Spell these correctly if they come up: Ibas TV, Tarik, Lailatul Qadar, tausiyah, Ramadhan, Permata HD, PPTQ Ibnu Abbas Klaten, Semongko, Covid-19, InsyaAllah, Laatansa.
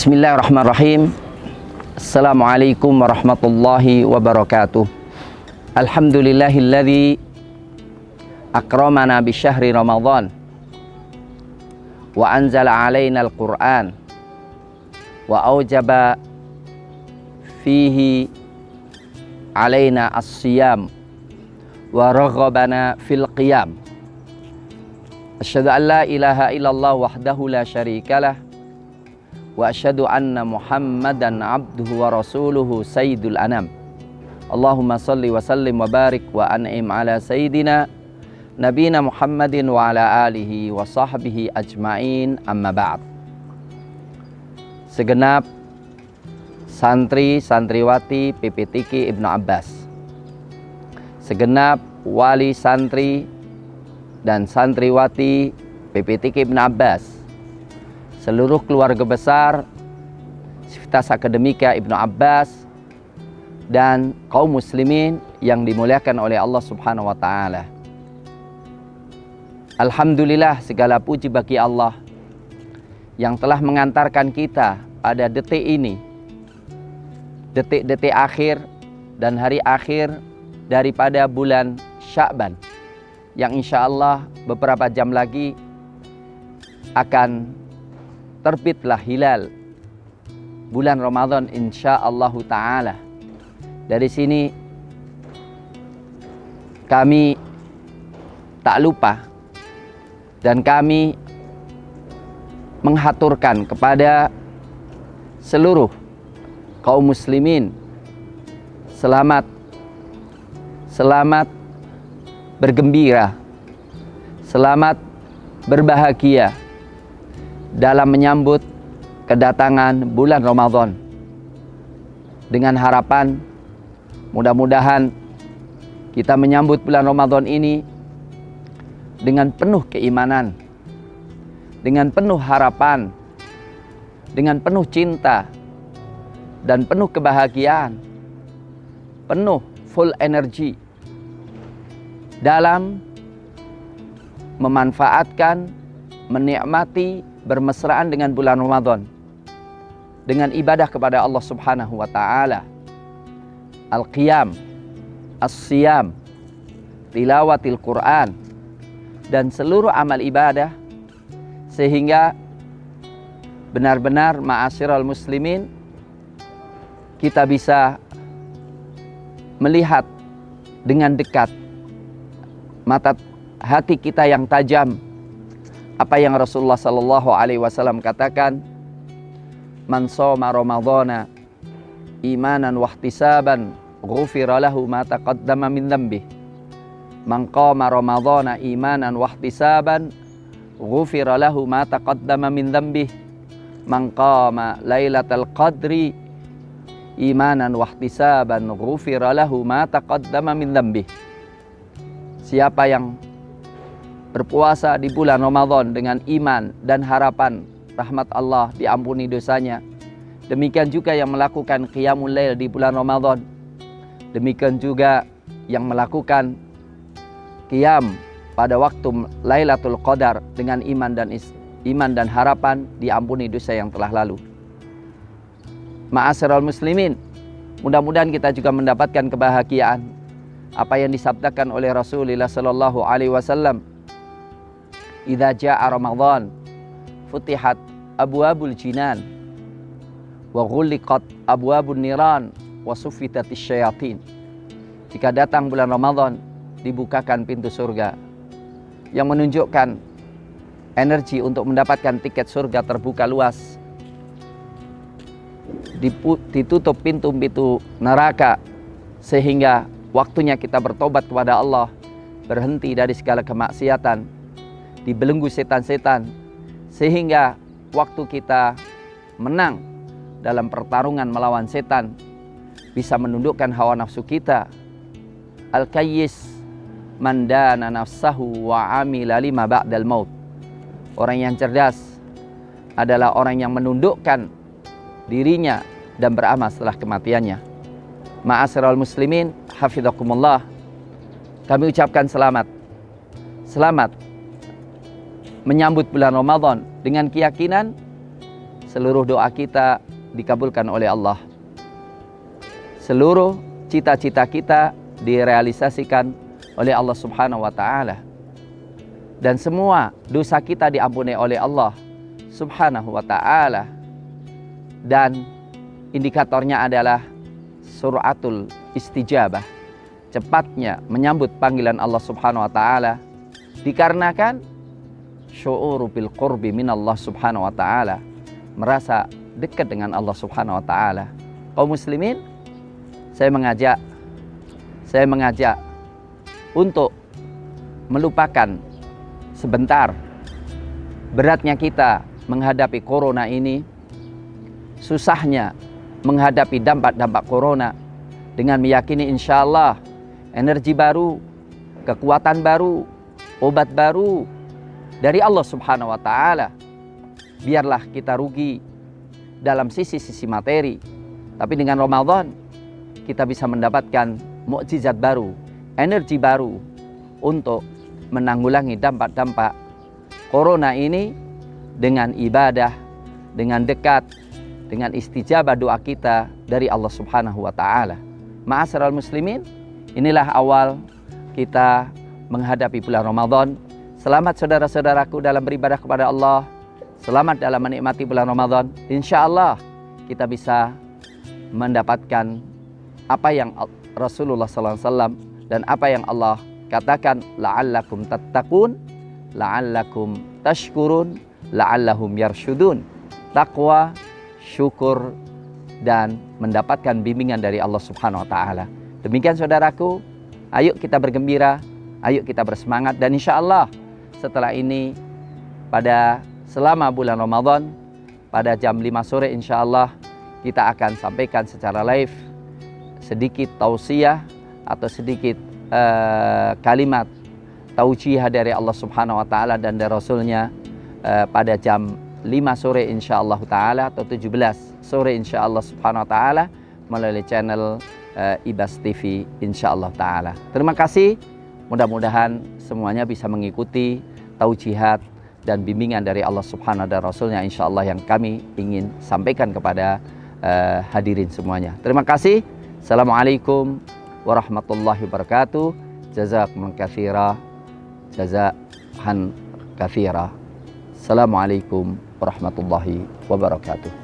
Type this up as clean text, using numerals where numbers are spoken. Bismillahirrahmanirrahim. Assalamualaikum warahmatullahi wabarakatuh. Alhamdulillahilladzi akramana bi syahri Ramadan wa anzala alaina al-Qur'an wa aujaba fihi alaina as-siyam wa raghbana fil qiyam. Asyhadu an la ilaha illallah wahdahu la syarikalah wa asyhadu anna Muhammadan abduhu wa rasuluhu sayyidul anam. Allahumma salli wa sallim wa barik wa an'im ala sayyidina nabiyina Muhammadin wa ala alihi wa sahbihi ajma'in, amma ba'd. Segenap santri santriwati PPTQ Ibnu Abbas, segenap wali santri dan santriwati PPTQ Ibnu Abbas, seluruh keluarga besar Sivitas Akademika Ibnu Abbas, dan kaum muslimin yang dimuliakan oleh Allah Subhanahu wa Ta'ala. Alhamdulillah, segala puji bagi Allah yang telah mengantarkan kita pada detik ini, detik-detik akhir dan hari akhir daripada bulan Sya'ban, yang insya Allah beberapa jam lagi akan terbitlah hilal bulan Ramadan insyaallah ta'ala. Dari sini kami tak lupa dan kami menghaturkan kepada seluruh kaum muslimin, selamat bergembira, selamat berbahagia dalam menyambut kedatangan bulan Ramadan, dengan harapan mudah-mudahan kita menyambut bulan Ramadan ini dengan penuh keimanan, dengan penuh harapan, dengan penuh cinta, dan penuh kebahagiaan, penuh full energi dalam memanfaatkan, menikmati, bermesraan dengan bulan Ramadan, dengan ibadah kepada Allah Subhanahu wa Ta'ala, al-qiyam, as-siyam, tilawatil Qur'an, dan seluruh amal ibadah, sehingga benar-benar ma'asyiral muslimin kita bisa melihat dengan dekat mata hati kita yang tajam apa yang Rasulullah Sallallahu Alaihi Wasallam katakan, man shoma Ramadhana imanan wahtisaban ghufira lahu ma taqaddama min dzambih, man qama Ramadhana imanan wahtisaban ghufira lahu ma taqaddama min dzambih, man qama lailatal qadri imanan wahtisaban ghufira lahu ma taqaddama min dzambih. Siapa yang berpuasa di bulan Ramadan dengan iman dan harapan rahmat Allah, diampuni dosanya. Demikian juga yang melakukan qiyamul lail di bulan Ramadan. Demikian juga yang melakukan qiyam pada waktu Lailatul Qadar dengan iman dan harapan, diampuni dosa yang telah lalu. Ma'asyiral muslimin, mudah-mudahan kita juga mendapatkan kebahagiaan apa yang disabdakan oleh Rasulullah Sallallahu Alaihi Wasallam, idza jaa Ramadan futihat abwabul jinan wa ghuliqat abwabun niran wa suffitatish syayatin. Jika datang bulan Ramadan, dibukakan pintu surga, yang menunjukkan energi untuk mendapatkan tiket surga terbuka luas. Ditutup pintu-pintu neraka, sehingga waktunya kita bertobat kepada Allah, berhenti dari segala kemaksiatan, dibelenggu setan-setan, sehingga waktu kita menang dalam pertarungan melawan setan, bisa menundukkan hawa nafsu kita. Al-kayyis man dana nafsahu wa amila lima ba'dal maut. Orang yang cerdas adalah orang yang menundukkan dirinya dan beramal setelah kematiannya. Ma'asyiral muslimin, hafizakumullah. Kami ucapkan selamat menyambut bulan Ramadan dengan keyakinan seluruh doa kita dikabulkan oleh Allah. Seluruh cita-cita kita direalisasikan oleh Allah Subhanahu wa Ta'ala. Dan semua dosa kita diampuni oleh Allah Subhanahu wa Ta'ala. Dan indikatornya adalah suratul istijabah, cepatnya menyambut panggilan Allah Subhanahu wa Ta'ala, dikarenakan syu'uru bil qurbi minallah Subhanahu wa Ta'ala, merasa dekat dengan Allah Subhanahu wa Ta'ala. Kaum muslimin, saya mengajak untuk melupakan sebentar beratnya kita menghadapi corona ini, susahnya menghadapi dampak-dampak corona, dengan meyakini insya Allah energi baru, kekuatan baru, obat baru dari Allah Subhanahu wa Ta'ala. Biarlah kita rugi dalam sisi-sisi materi, tapi dengan Ramadan kita bisa mendapatkan mukjizat baru, energi baru untuk menanggulangi dampak-dampak corona ini dengan ibadah, dengan dekat, dengan istijabah doa kita dari Allah Subhanahu wa Ta'ala. Ma'asyiral muslimin, inilah awal kita menghadapi bulan Ramadan. Selamat saudara-saudaraku dalam beribadah kepada Allah. Selamat dalam menikmati bulan Ramadan. Insya Allah kita bisa mendapatkan apa yang Rasulullah SAW dan apa yang Allah katakan, la'allakum tattaqun, la'allakum tashkurun, la'allahum yarsyudun. Takwa, syukur, dan mendapatkan bimbingan dari Allah Subhanahu wa Ta'ala. Demikian saudaraku, ayo kita bergembira, ayo kita bersemangat, dan insya Allah setelah ini, selama bulan Ramadan, pada jam 5 sore insya Allah kita akan sampaikan secara live sedikit tausiah atau sedikit kalimat taujihah dari Allah Subhanahu wa Ta'ala dan dari Rasulnya pada jam 5 sore insya Allah Ta'ala, atau 17 sore insya Allah Subhanahu wa Ta'ala, melalui channel Ibas TV insya Allah Ta'ala. Terima kasih, mudah-mudahan semuanya bisa mengikuti taujihat dan bimbingan dari Allah Subhanahu wa Ta'ala dan Rasulnya insya Allah yang kami ingin sampaikan kepada hadirin semuanya. Terima kasih. Assalamualaikum warahmatullahi wabarakatuh. Jazakumullahu katsira, jazahan katsira. Assalamualaikum warahmatullahi wabarakatuh.